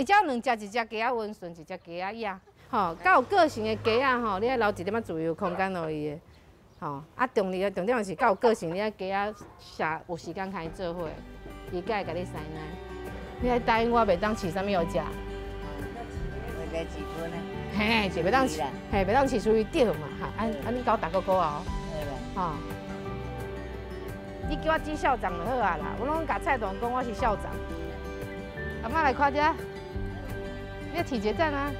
伊只两只，一只鸡仔温顺，一只鸡仔野，吼，较有个性的鸡仔吼，你爱留一点仔自由空间落伊的，吼。啊，重点就是较有个性，你爱鸡仔下有时间开做伙，伊才会甲你生奶。你爱答应我袂当饲啥物好食？袂饲猪呢？嘿，就袂当饲，嘿，袂当饲属于钓嘛，哈。啊，你甲我打个勾啊！哦，你叫我只校长就好啊啦，我拢甲蔡董讲我是校长。阿妈来看一下，你要体检站啊？